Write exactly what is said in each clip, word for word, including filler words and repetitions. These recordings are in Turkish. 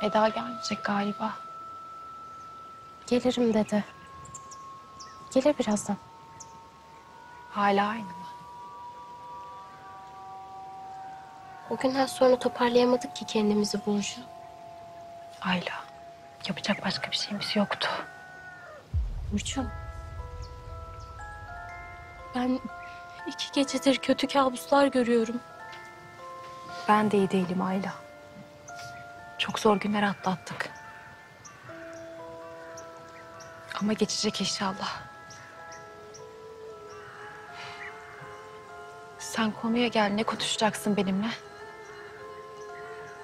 Eda gelmeyecek galiba. Gelirim dedi. Gelir birazdan. Hala aynı mı? O günden sonra toparlayamadık ki kendimizi Burcu. Ayla, yapacak başka bir şeyimiz yoktu. Burcu. Ben iki gecedir kötü kabuslar görüyorum. Ben de iyi değilim Ayla. Çok zor günler atlattık. Ama geçecek inşallah. Sen konuya gel, ne konuşacaksın benimle?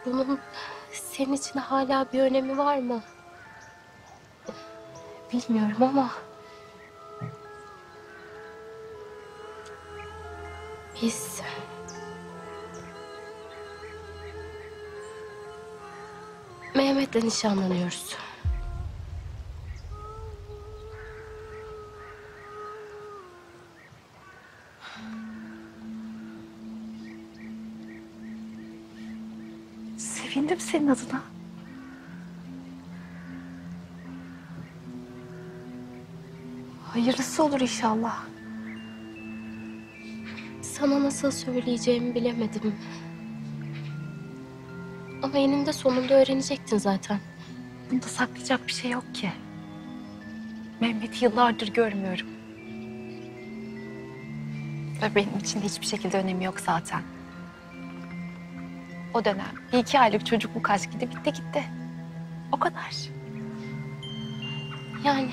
Bunun senin için hala bir önemi var mı? Bilmiyorum ama... Biz... Mehmet'le nişanlanıyoruz. Sevindim senin adına. Hayırlısı olur inşallah. Sana nasıl söyleyeceğimi bilemedim. Ama eninde sonunda öğrenecektin zaten. Bunda saklayacak bir şey yok ki. Mehmet'i yıllardır görmüyorum. Ve benim için hiçbir şekilde önemi yok zaten. O dönem bir iki aylık çocukluk aşkı da bitti gitti. O kadar. Yani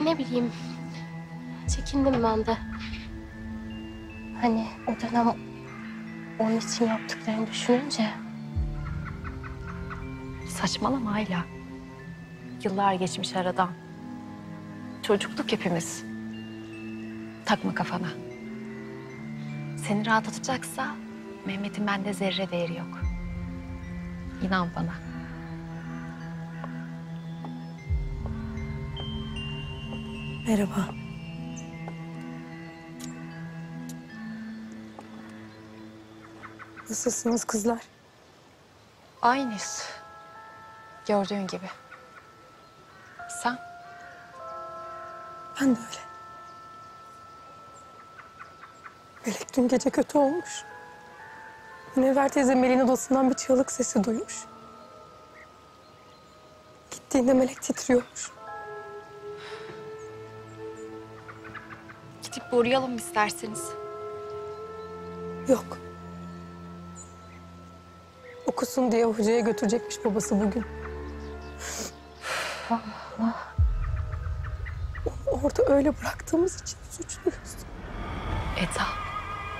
ne bileyim, çekindim ben de. Hani o dönem onun için yaptıklarını düşününce... Saçmalama Ayla. Yıllar geçmiş aradan. Çocukluk hepimiz. Takma kafana. Seni rahatlatacaksa Mehmet'in bende zerre değeri yok. İnan bana. Merhaba. Nasılsınız kızlar? Aynıyız. Gördüğün gibi. Sen? Ben de öyle. Melek dün gece kötü olmuş. Münevver teyze Melek'in odasından bir çığlık sesi duymuş. Gittiğinde Melek titriyormuş. Gidip boruyalım isterseniz. Yok. Okusun diye hocaya götürecekmiş babası bugün. Allah Allah. Onu orada öyle bıraktığımız için suçluyuz. Eda,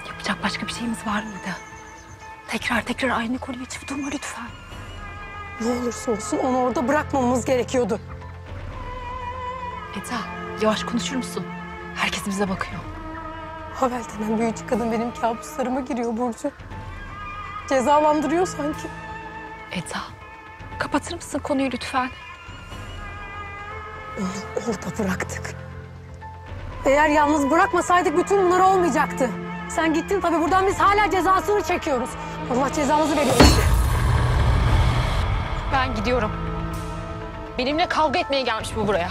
yapacak başka bir şeyimiz var mıydı? Tekrar tekrar aynı konuyu açıp durma lütfen. Ne olursa olsun onu orada bırakmamamız gerekiyordu. Eda, yavaş konuşur musun? Herkes bize bakıyor. Havel denen büyücü kadın benim kabuslarıma giriyor Burcu. Cezalandırıyor sanki. Eda, kapatır mısın konuyu lütfen? Onu orada bıraktık. Eğer yalnız bırakmasaydık bütün bunlar olmayacaktı. Sen gittin tabii, buradan biz hala cezasını çekiyoruz. Allah cezamızı veriyor işte. Ben gidiyorum. Benimle kavga etmeye gelmiş bu buraya.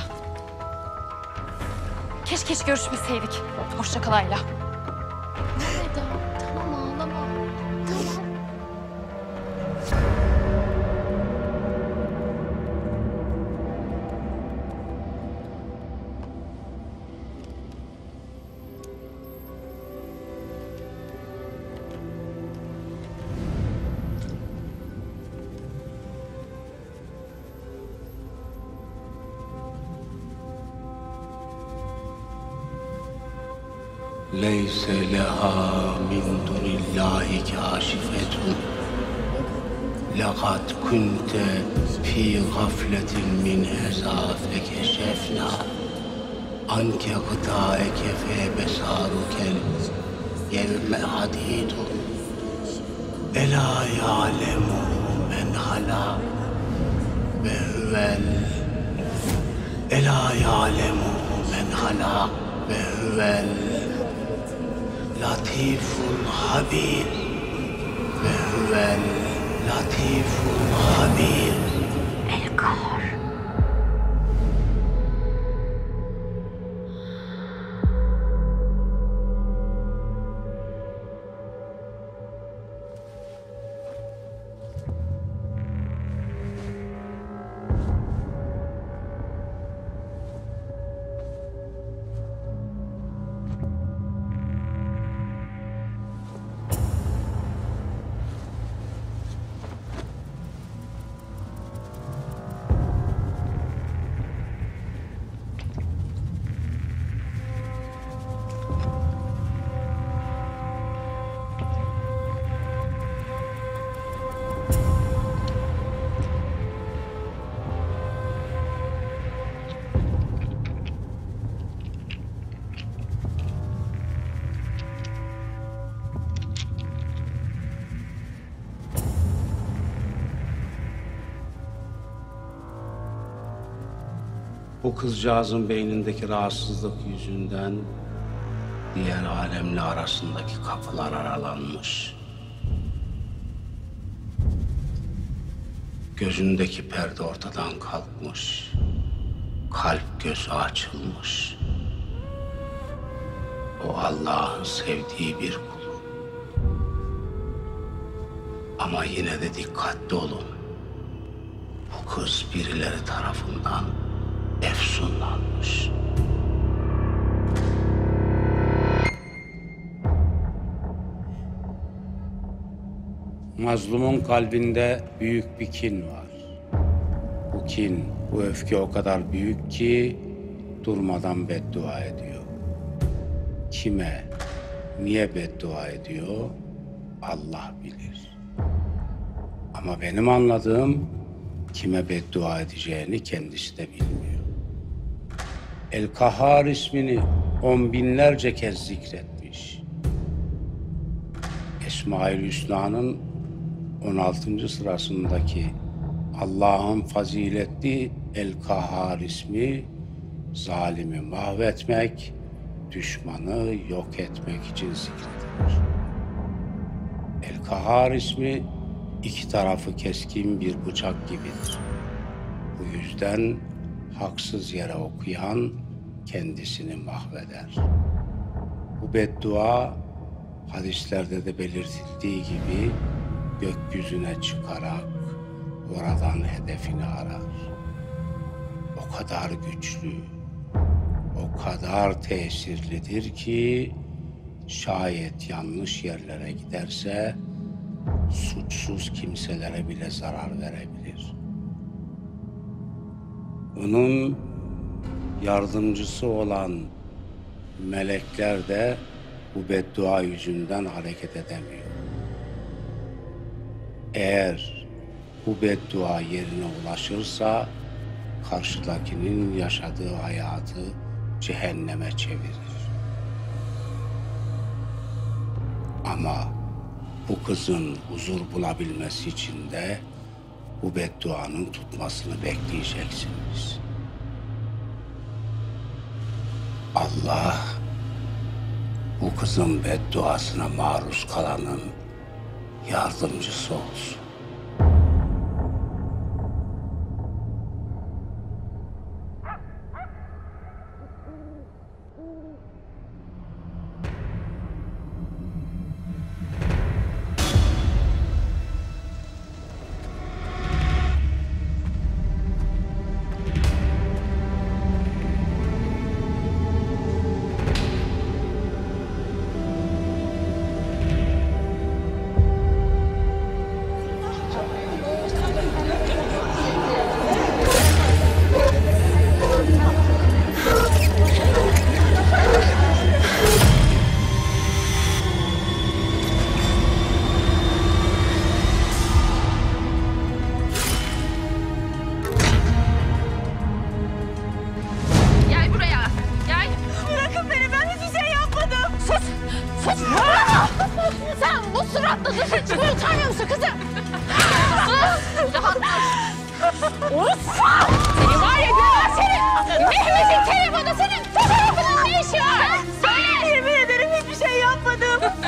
Keşke hiç görüşmeseydik. Hoşça kal Ayla. لَيْسَ لَهَا مِنْ دُونِ اللّٰهِ كَاشِفَةٌ لَقَدْ كُنْتَ فِي غَفْلَةٍ مِنْ هَذَا فَكَشَفْنَا عَنْكَ غِطَاءَكَ فَبَصَرُكَ الْيَوْمَ حَدِيدٌ أَلَا يَعْلَمُ مَنْ خَلَقَ وَهُوَ أَلَا يَعْلَمُ مَنْ خَلَقَ وَهُوَ لطيف الخبير وهو latiful habir. El kahar. O kızcağızın beynindeki rahatsızlık yüzünden diğer alemle arasındaki kapılar aralanmış. Gözündeki perde ortadan kalkmış. Kalp gözü açılmış. O Allah'ın sevdiği bir kulu. Ama yine de dikkatli olun. Bu kız birileri tarafından efsunlanmış. Mazlumun kalbinde büyük bir kin var. Bu kin, bu öfke o kadar büyük ki durmadan beddua ediyor. Kime, niye beddua ediyor? Allah bilir. Ama benim anladığım kime beddua edeceğini kendisi de bilmiyor. El Kahhar ismini on binlerce kez zikretmiş. Esma-ül Hüsna'nın on altıncı sırasındaki Allah'ın faziletli El Kahhar ismi, zalimi mahvetmek, düşmanı yok etmek için zikredilir. El Kahhar ismi iki tarafı keskin bir bıçak gibidir. Bu yüzden haksız yere okuyan kendisini mahveder. Bu beddua hadislerde de belirtildiği gibi gökyüzüne çıkarak oradan hedefini arar. O kadar güçlü, o kadar tesirlidir ki şayet yanlış yerlere giderse suçsuz kimselere bile zarar verebilir. Onun yardımcısı olan melekler de bu beddua yüzünden hareket edemiyor. Eğer bu beddua yerine ulaşırsa karşıdakinin yaşadığı hayatı cehenneme çevirir. Ama bu kızın huzur bulabilmesi için de bu bedduanın tutmasını bekleyeceksiniz. Allah, bu kızın bedduasına maruz kalanın yardımcısı olsun.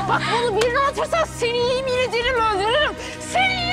Bak bunu birine atırsan seni yemin ederim öldürürüm. Seni